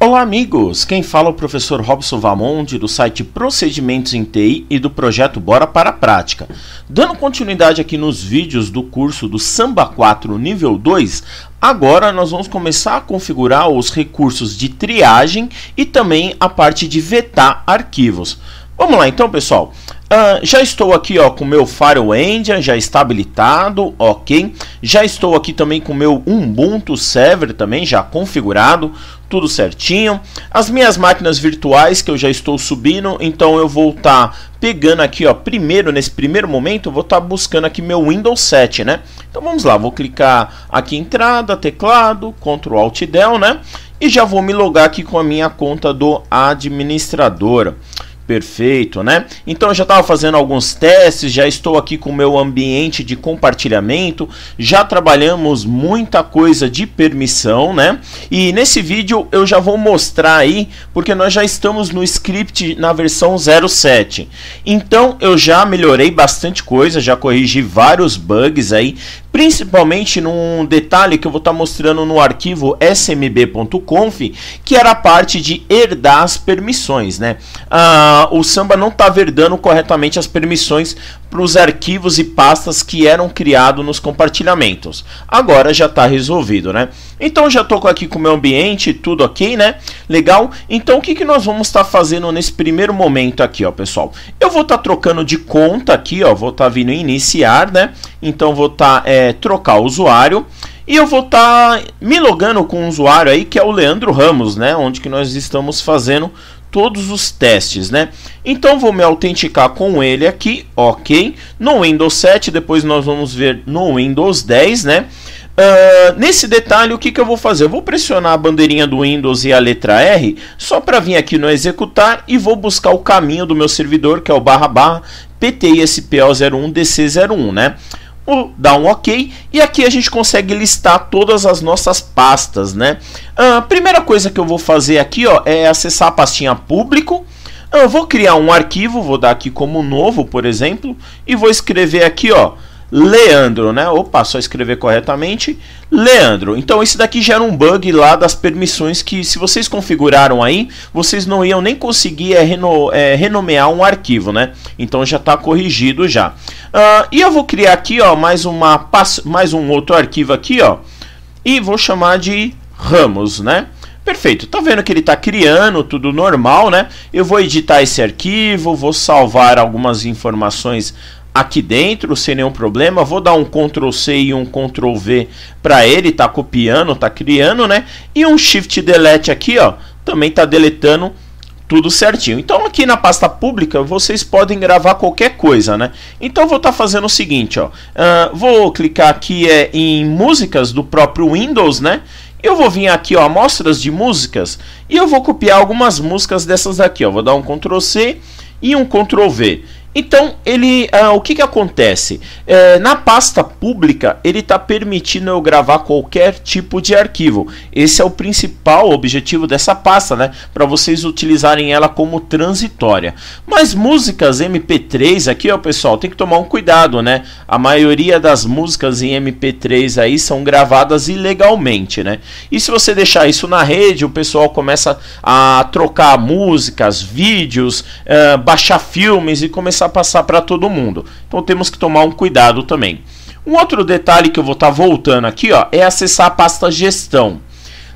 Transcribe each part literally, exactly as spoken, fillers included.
Olá amigos, quem fala é o professor Robson Vaamonde do site Procedimentos em T I e do projeto Bora para a Prática. Dando continuidade aqui nos vídeos do curso do Samba quatro nível dois, agora nós vamos começar a configurar os recursos de triagem e também a parte de vetar arquivos. Vamos lá então pessoal, uh, já estou aqui ó, com o meu Firewind, já está habilitado, ok. Já estou aqui também com o meu Ubuntu Server também já configurado, tudo certinho. As minhas máquinas virtuais que eu já estou subindo, então eu vou estar tá pegando aqui ó, primeiro, nesse primeiro momento eu vou estar tá buscando aqui meu Windows sete, né. Então vamos lá, vou clicar aqui entrada, teclado, control alt del, né. E já vou me logar aqui com a minha conta do administrador. Perfeito, né? Então eu já estava fazendo alguns testes, já estou aqui com o meu ambiente de compartilhamento, já trabalhamos muita coisa de permissão, né? E nesse vídeo eu já vou mostrar aí, porque nós já estamos no script na versão zero sete. Então eu já melhorei bastante coisa, já corrigi vários bugs aí, principalmente num detalhe que eu vou estar mostrando no arquivo S M B ponto conf, que era a parte de herdar as permissões, né? Ah, o Samba não está herdando corretamente as permissões para os arquivos e pastas que eram criados nos compartilhamentos. Agora já está resolvido, né? Então já estou aqui com o meu ambiente, tudo ok, né? Legal. Então o que, que nós vamos estar tá fazendo nesse primeiro momento aqui, ó, pessoal? Eu vou estar tá trocando de conta aqui, ó. Vou estar tá vindo iniciar, né? Então vou estar tá, é, trocar o usuário. E eu vou estar tá me logando com um usuário aí que é o Leandro Ramos, né? Onde que nós estamos fazendo todos os testes, né? Então vou me autenticar com ele aqui, ok? No Windows sete, depois nós vamos ver no Windows dez, né? Uh, nesse detalhe, o que, que eu vou fazer? Eu vou pressionar a bandeirinha do Windows e a letra R, só para vir aqui no executar e vou buscar o caminho do meu servidor, que é o barra barra P T S P O zero um D C zero um, né? Dá um ok, e aqui a gente consegue listar todas as nossas pastas, né? A primeira coisa que eu vou fazer aqui ó, é acessar a pastinha público. Eu vou criar um arquivo, vou dar aqui como novo, por exemplo, e vou escrever aqui ó, Leandro, né? Opa, só escrever corretamente, Leandro. Então esse daqui gera um bug lá das permissões que, se vocês configuraram aí, vocês não iam nem conseguir é, reno, é, renomear um arquivo, né? Então já está corrigido já. Uh, e eu vou criar aqui, ó, mais uma mais um outro arquivo aqui, ó, e vou chamar de Ramos, né? Perfeito, tá vendo que ele tá criando tudo normal, né? Eu vou editar esse arquivo, vou salvar algumas informações aqui dentro, sem nenhum problema. Vou dar um control C e um control V para ele, tá copiando, tá criando, né? E um shift delete aqui, ó, também tá deletando tudo certinho. Então aqui na pasta pública vocês podem gravar qualquer coisa, né? Então vou estar tá fazendo o seguinte, ó, uh, vou clicar aqui é, em músicas do próprio Windows, né? Eu vou vir aqui, ó, amostras de músicas, e eu vou copiar algumas músicas dessas daqui, ó. Vou dar um control C e um control V. Então, ele, ah, o que, que acontece? É, na pasta pública, ele está permitindo eu gravar qualquer tipo de arquivo. Esse é o principal objetivo dessa pasta, né? Para vocês utilizarem ela como transitória. Mas músicas M P três aqui, ó, pessoal, tem que tomar um cuidado, né? A maioria das músicas em M P três aí são gravadas ilegalmente, né? E se você deixar isso na rede, o pessoal começa a trocar músicas, vídeos, ah, baixar filmes e começar a passar para todo mundo. Então temos que tomar um cuidado também. Um outro detalhe que eu vou estar tá voltando aqui ó, é acessar a pasta gestão.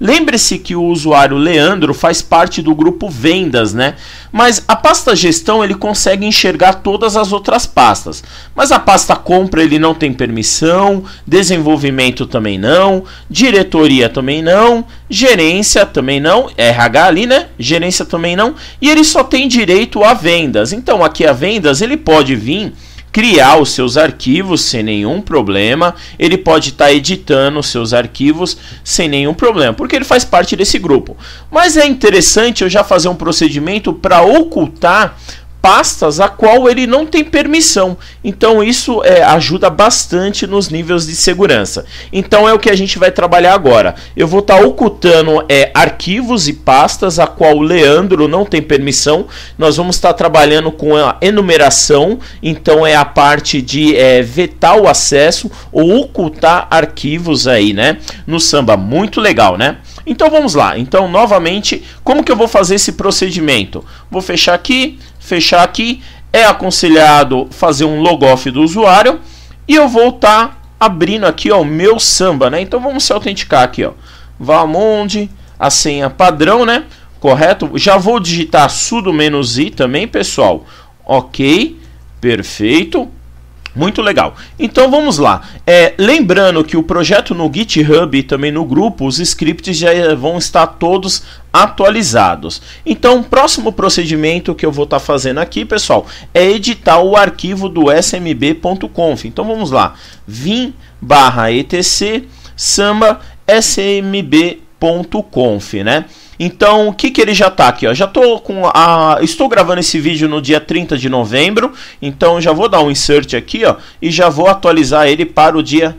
Lembre-se que o usuário Leandro faz parte do grupo vendas, né? Mas a pasta gestão ele consegue enxergar todas as outras pastas. Mas a pasta compra ele não tem permissão, desenvolvimento também não, diretoria também não, gerência também não, R H ali, né? Gerência também não, e ele só tem direito a vendas. Então aqui a vendas ele pode vir criar os seus arquivos sem nenhum problema, ele pode estar tá editando os seus arquivos sem nenhum problema, porque ele faz parte desse grupo. Mas é interessante eu já fazer um procedimento para ocultar pastas a qual ele não tem permissão. Então isso é, ajuda bastante nos níveis de segurança. Então é o que a gente vai trabalhar agora. Eu vou estar tá ocultando é, arquivos e pastas a qual o Leandro não tem permissão. Nós vamos estar tá trabalhando com a enumeração. Então é a parte de é, vetar o acesso ou ocultar arquivos aí, né? No Samba, muito legal, né? Então vamos lá. Então novamente, como que eu vou fazer esse procedimento? Vou fechar aqui, fechar aqui. É aconselhado fazer um logoff do usuário. E eu vou estar tá abrindo aqui o meu Samba, né? Então vamos se autenticar aqui, ó. Vaamonde, a senha padrão, né? Correto? Já vou digitar sudo-i também, pessoal. Ok, perfeito. Muito legal. Então vamos lá. É, lembrando que o projeto no GitHub e também no grupo, os scripts já vão estar todos atualizados. Então o próximo procedimento que eu vou estar fazendo aqui, pessoal, é editar o arquivo do smb ponto conf. Então vamos lá. Vim barra etc samba smb ponto conf, né? Então, o que que ele já tá aqui, ó? Já tô com a estou gravando esse vídeo no dia trinta de novembro, então já vou dar um insert aqui, ó, e já vou atualizar ele para o dia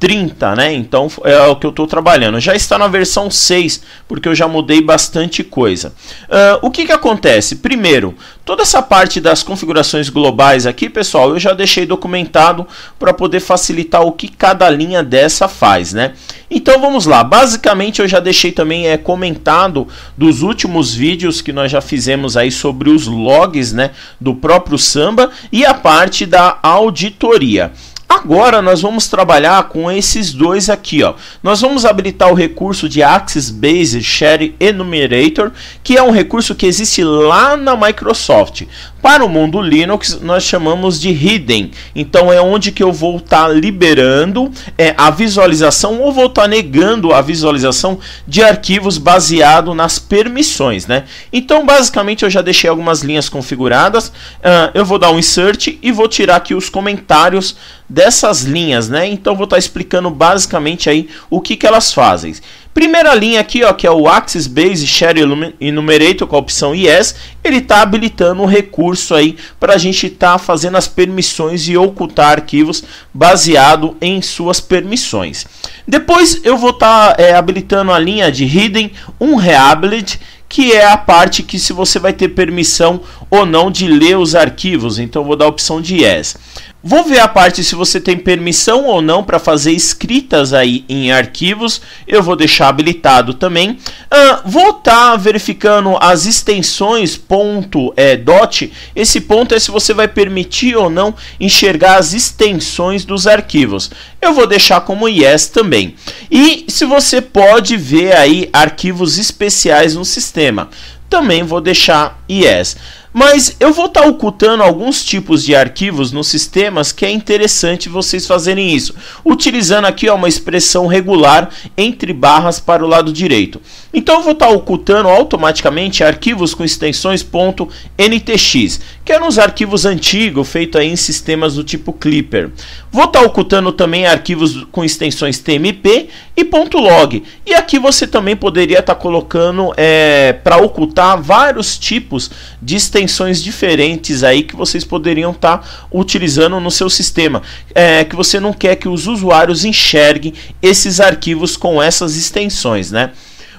trinta, né? Então é o que eu estou trabalhando. Já está na versão seis, porque eu já mudei bastante coisa. Uh, o que que acontece? Primeiro, toda essa parte das configurações globais aqui, pessoal, eu já deixei documentado para poder facilitar o que cada linha dessa faz, né? Então vamos lá. Basicamente eu já deixei também é, comentado dos últimos vídeos que nós já fizemos aí sobre os logs, né, do próprio Samba e a parte da auditoria. Agora nós vamos trabalhar com esses dois aqui, ó. Nós vamos habilitar o recurso de Access Based Share Enumerator, que é um recurso que existe lá na Microsoft. Para o mundo Linux, nós chamamos de Hidden. Então é onde que eu vou estar liberando é, a visualização, ou vou estar negando a visualização de arquivos baseado nas permissões, né? Então basicamente eu já deixei algumas linhas configuradas. Uh, eu vou dar um insert e vou tirar aqui os comentários dessas linhas, né? Então vou estar explicando basicamente aí o que que elas fazem. Primeira linha aqui, ó, que é o Access Based Share Enumerator com a opção Yes, ele está habilitando um recurso aí para a gente estar tá fazendo as permissões e ocultar arquivos baseado em suas permissões. Depois eu vou estar tá, é, habilitando a linha de Hidden Unreadability, que é a parte que se você vai ter permissão ou não de ler os arquivos. Então vou dar a opção de Yes. Vou ver a parte se você tem permissão ou não para fazer escritas aí em arquivos. Eu vou deixar habilitado também. Uh, vou estar tá verificando as extensões ponto, é, dot. Esse ponto é se você vai permitir ou não enxergar as extensões dos arquivos. Eu vou deixar como yes também. E se você pode ver aí arquivos especiais no sistema, também vou deixar yes. Mas eu vou estar ocultando alguns tipos de arquivos nos sistemas que é interessante vocês fazerem isso, utilizando aqui, ó, uma expressão regular entre barras para o lado direito. Então eu vou estar ocultando automaticamente arquivos com extensões .ntx, que eram os arquivos antigos feitos em sistemas do tipo Clipper. Vou estar ocultando também arquivos com extensões T M P e .log. E aqui você também poderia estar colocando é, para ocultar vários tipos de extensões extensões diferentes aí que vocês poderiam estar tá utilizando no seu sistema, é, que você não quer que os usuários enxerguem esses arquivos com essas extensões, né?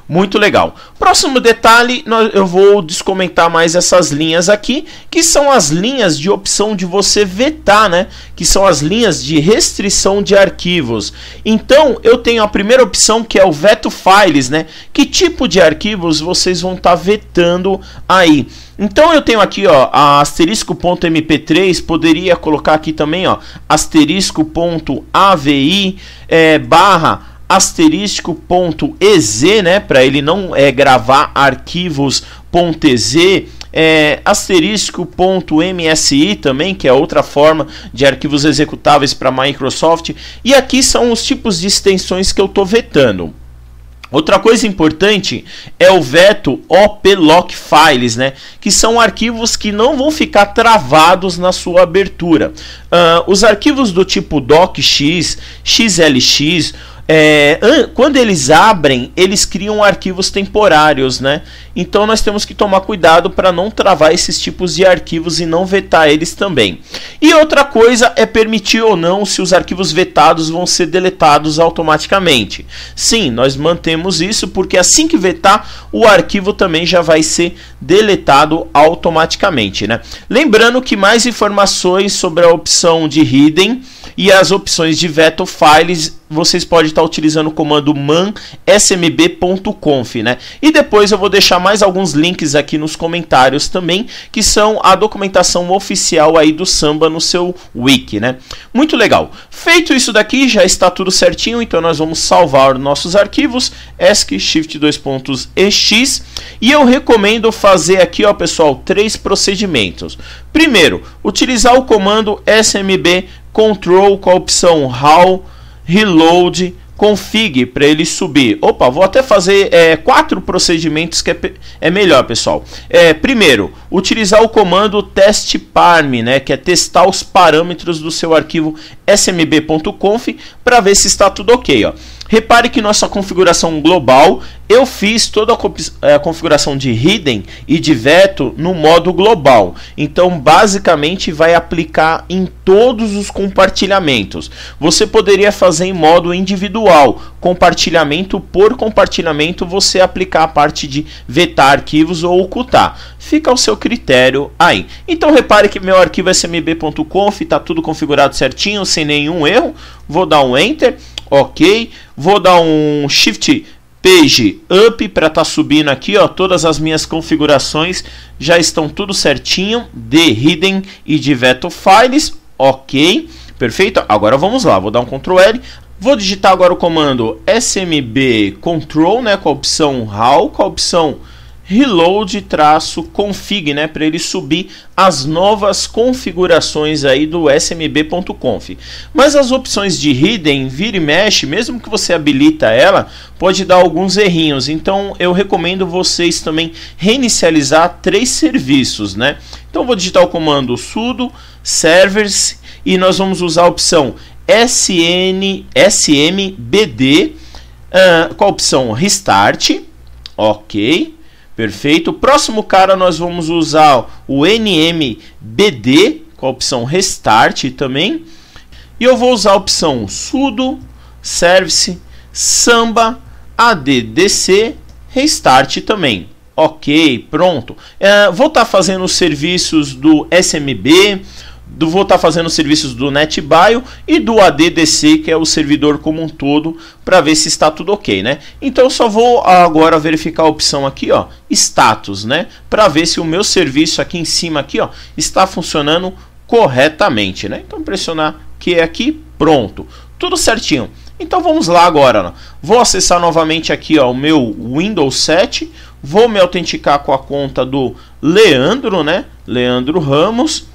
Muito legal. Próximo detalhe, eu vou descomentar mais essas linhas aqui, que são as linhas de opção de você vetar, né? Que são as linhas de restrição de arquivos. Então, eu tenho a primeira opção que é o veto files, né? Que tipo de arquivos vocês vão estar vetando aí? Então eu tenho aqui, ó, asterisco ponto m p três, poderia colocar aqui também, ó, asterisco ponto a v i é, barra asterisco ponto e z, né, para ele não é, gravar arquivos ponto e z, é, asterisco ponto m s i também, que é outra forma de arquivos executáveis para Microsoft. E aqui são os tipos de extensões que eu estou vetando. Outra coisa importante é o veto op-lock files, né? Que são arquivos que não vão ficar travados na sua abertura. Uh, os arquivos do tipo docx, xlx, é, quando eles abrem, eles criam arquivos temporários, né? Então nós temos que tomar cuidado para não travar esses tipos de arquivos e não vetar eles também. E outra coisa é permitir ou não se os arquivos vetados vão ser deletados automaticamente. Sim, nós mantemos isso porque assim que vetar, o arquivo também já vai ser deletado automaticamente, né? Lembrando que mais informações sobre a opção de Hidden E as opções de veto files, vocês podem estar utilizando o comando man smb ponto conf, né? E depois eu vou deixar mais alguns links aqui nos comentários também, que são a documentação oficial aí do Samba no seu wiki, né? Muito legal. Feito isso daqui, já está tudo certinho, então nós vamos salvar nossos arquivos, esc shift dois pontos e x, e eu recomendo fazer aqui, ó, pessoal, três procedimentos. Primeiro, utilizar o comando smb control com a opção raw reload config para ele subir. Opa, vou até fazer é, quatro procedimentos que é, é melhor, pessoal. É, primeiro, utilizar o comando testparm, né, que é testar os parâmetros do seu arquivo smb ponto conf para ver se está tudo ok, ó. Repare que nossa configuração global, eu fiz toda a configuração de hidden e de veto no modo global. Então, basicamente, vai aplicar em todos os compartilhamentos. Você poderia fazer em modo individual, compartilhamento por compartilhamento, você aplicar a parte de vetar arquivos ou ocultar. Fica ao seu critério aí. Então, repare que meu arquivo smb ponto conf está tudo configurado certinho, sem nenhum erro. Vou dar um Enter. Ok, vou dar um Shift Page Up para estar tá subindo aqui, ó, todas as minhas configurações já estão tudo certinho, de hidden e de veto files, ok, perfeito. Agora vamos lá, vou dar um Ctrl L, vou digitar agora o comando smb control, né, com a opção raw, com a opção reload-config, né, para ele subir as novas configurações aí do smb ponto conf. Mas as opções de hidden, vira e mexe, mesmo que você habilita ela, pode dar alguns errinhos. Então eu recomendo vocês também reinicializar três serviços, né? Então vou digitar o comando sudo servers e nós vamos usar a opção sn, smb, uh, com a opção restart. Ok, perfeito. Próximo cara, nós vamos usar o N M B D com a opção restart também. E eu vou usar a opção sudo service samba A D D C restart também. Ok, pronto. É, vou estar tá fazendo os serviços do S M B, do, vou estar tá fazendo os serviços do NetBio e do A D D C, que é o servidor como um todo, para ver se está tudo ok, né? Então eu só vou agora verificar a opção aqui, ó, status, né, para ver se o meu serviço aqui em cima aqui, ó, está funcionando corretamente, né? Então pressionar que é aqui, pronto, tudo certinho. Então vamos lá agora, ó. Vou acessar novamente aqui, ó, o meu Windows sete, vou me autenticar com a conta do Leandro, né? Leandro Ramos.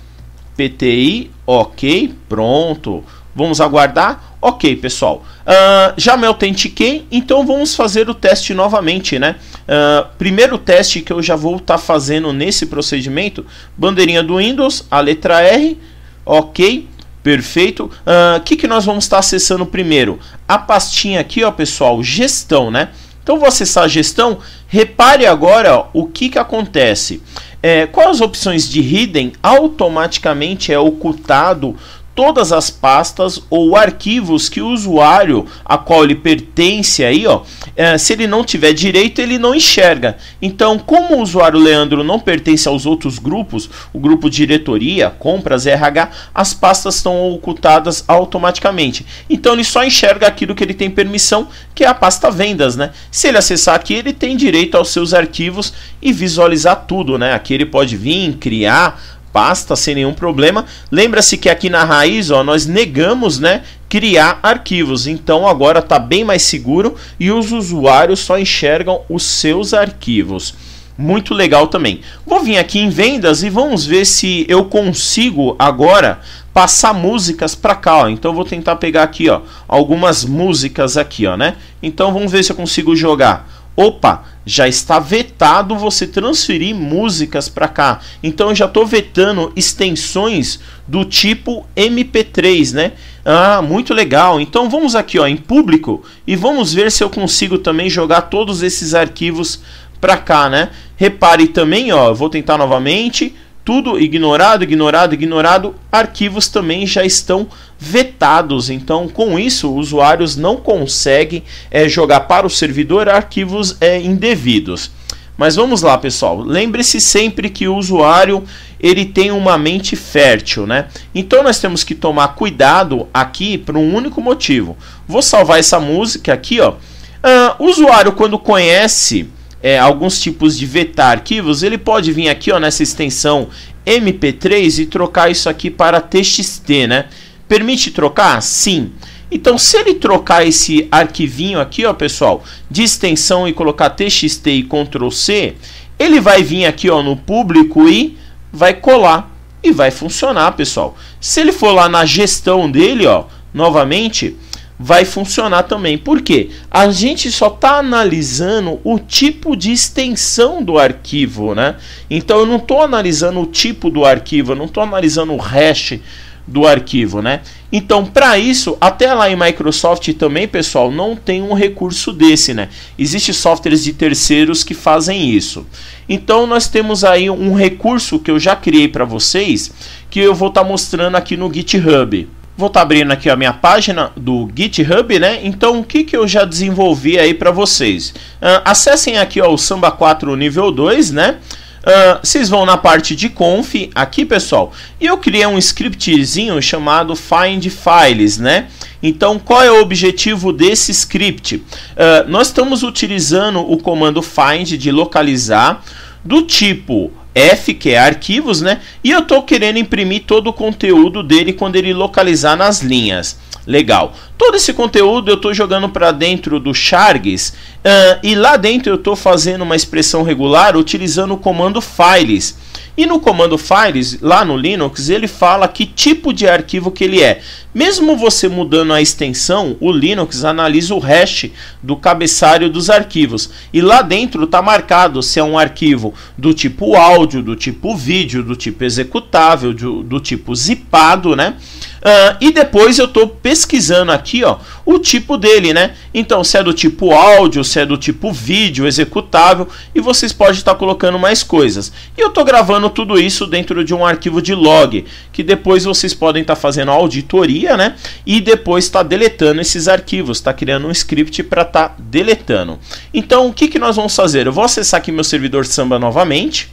P T I, ok, pronto, vamos aguardar, ok, pessoal, uh, já me autentiquei, então vamos fazer o teste novamente, né, uh, primeiro teste que eu já vou estar tá fazendo nesse procedimento, bandeirinha do Windows, a letra R, ok, perfeito, o uh, que que nós vamos estar tá acessando primeiro? A pastinha aqui, ó, pessoal, gestão, né, então vou acessar a gestão, repare agora, ó, o que que acontece. É, com as opções de hidden, automaticamente é ocultado todas as pastas ou arquivos que o usuário a qual ele pertence aí, ó, é, se ele não tiver direito, ele não enxerga. Então, como o usuário Leandro não pertence aos outros grupos, o grupo diretoria, compras, R H, as pastas estão ocultadas automaticamente. Então, ele só enxerga aquilo que ele tem permissão, que é a pasta vendas, né? Se ele acessar aqui, ele tem direito aos seus arquivos e visualizar tudo, né? Aqui ele pode vir, criar pasta sem nenhum problema. Lembra-se que aqui na raiz, ó, nós negamos, né, criar arquivos, então agora está bem mais seguro e os usuários só enxergam os seus arquivos. Muito legal também. Vou vir aqui em vendas e vamos ver se eu consigo agora passar músicas para cá, ó. Então eu vou tentar pegar aqui, ó, algumas músicas aqui, ó, né? Então vamos ver se eu consigo jogar. Opa, já está vetado você transferir músicas para cá. Então eu já estou vetando extensões do tipo M P três, né? Ah, muito legal. Então vamos aqui, ó, em público e vamos ver se eu consigo também jogar todos esses arquivos para cá, né? Repare também, ó, eu vou tentar novamente. Tudo ignorado, ignorado, ignorado, arquivos também já estão vetados, então com isso usuários não conseguem é, jogar para o servidor arquivos é, indevidos. Mas vamos lá, pessoal. Lembre-se sempre que o usuário ele tem uma mente fértil, né? Então nós temos que tomar cuidado aqui por um único motivo. Vou salvar essa música aqui, ó. Ah, o usuário, quando conhece é, alguns tipos de vetar arquivos, ele pode vir aqui, ó, nessa extensão M P três e trocar isso aqui para T X T, né? Permite trocar? Sim. Então, se ele trocar esse arquivinho aqui, ó, pessoal, de extensão e colocar T X T e control C, ele vai vir aqui, ó, no público e vai colar e vai funcionar, pessoal. Se ele for lá na gestão dele, ó, novamente, vai funcionar também. Por quê? A gente só está analisando o tipo de extensão do arquivo, né? Então, eu não estou analisando o tipo do arquivo, eu não estou analisando o hash do arquivo, né? Então, para isso, até lá em Microsoft também, pessoal, não tem um recurso desse, né? Existem softwares de terceiros que fazem isso. Então, nós temos aí um recurso que eu já criei para vocês, que eu vou estar tá mostrando aqui no GitHub. Vou estar tá abrindo aqui a minha página do GitHub, né? Então, o que, que eu já desenvolvi aí para vocês? Uh, acessem aqui, ó, o Samba quatro nível dois, né? Uh, vocês vão na parte de conf aqui, pessoal, e eu criei um scriptzinho chamado find files, né? Então, qual é o objetivo desse script? Uh, nós estamos utilizando o comando find de localizar do tipo F, que é arquivos, né? E eu estou querendo imprimir todo o conteúdo dele quando ele localizar nas linhas. Legal. Todo esse conteúdo eu estou jogando para dentro do Charges uh, e lá dentro eu estou fazendo uma expressão regular utilizando o comando files. E no comando files, lá no Linux, ele fala que tipo de arquivo que ele é. Mesmo você mudando a extensão, o Linux analisa o hash do cabeçalho dos arquivos. E lá dentro está marcado se é um arquivo do tipo áudio, do tipo vídeo, do tipo executável, do, do tipo zipado, né? Uh, e depois eu estou pesquisando aqui, ó, o tipo dele, né? Então, se é do tipo áudio, se é do tipo vídeo, executável, e vocês podem estar colocando mais coisas. E eu estou gravando tudo isso dentro de um arquivo de log, que depois vocês podem estar fazendo auditoria, né? E depois está deletando esses arquivos, está criando um script para estar deletando. Então, o que, que nós vamos fazer? Eu vou acessar aqui meu servidor Samba novamente.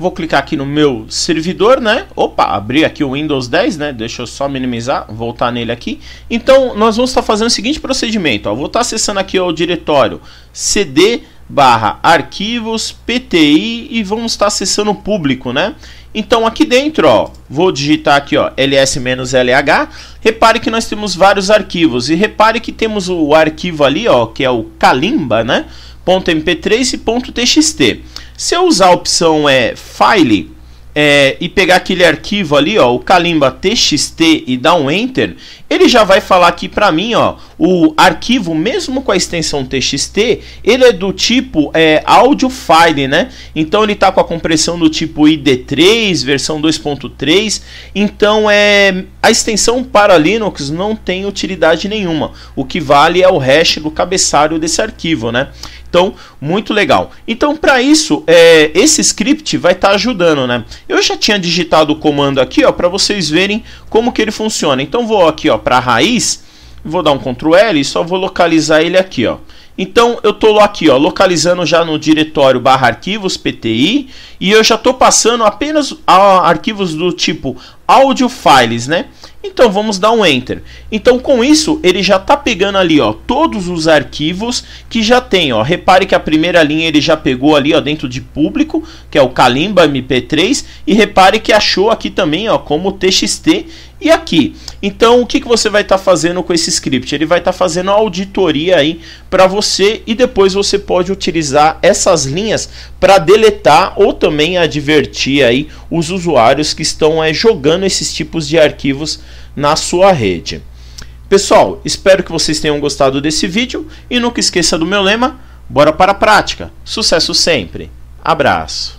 Vou clicar aqui no meu servidor, né? Opa, abri aqui o Windows dez, né? Deixa eu só minimizar, voltar nele aqui. Então, nós vamos estar fazendo o seguinte procedimento, ó. Vou estar acessando aqui, ó, o diretório cd barra arquivos pti e vamos estar acessando o público, né? Então, aqui dentro, ó, vou digitar aqui, ó, ls-lh. Repare que nós temos vários arquivos e repare que temos o arquivo ali, ó, que é o calimba, né? .mp três e .txt. Se eu usar a opção é, File é, e pegar aquele arquivo ali, ó, o calimba txt e dar um Enter, ele já vai falar aqui para mim, ó, o arquivo, mesmo com a extensão txt, ele é do tipo é, Audio File, né? Então ele está com a compressão do tipo I D três, versão dois ponto três. Então é, a extensão para Linux não tem utilidade nenhuma. O que vale é o hash do cabeçalho desse arquivo, né? Então, muito legal. Então, para isso, é, esse script vai estar tá ajudando, né? Eu já tinha digitado o comando aqui, ó, para vocês verem como que ele funciona. Então, vou aqui, ó, para a raiz, vou dar um control L e só vou localizar ele aqui, ó. Então, eu estou aqui, ó, localizando já no diretório barra arquivos, pti, e eu já estou passando apenas a arquivos do tipo audio files, né? Então, vamos dar um Enter. Então, com isso, ele já está pegando ali, ó, todos os arquivos que já tem, ó. Repare que a primeira linha ele já pegou ali, ó, dentro de público, que é o calimba M P três, e repare que achou aqui também, ó, como txt. E aqui, então o que, que você vai estar tá fazendo com esse script? Ele vai estar tá fazendo a auditoria aí para você e depois você pode utilizar essas linhas para deletar ou também advertir aí os usuários que estão é, jogando esses tipos de arquivos na sua rede. Pessoal, espero que vocês tenham gostado desse vídeo e nunca esqueça do meu lema, bora para a prática, sucesso sempre, abraço!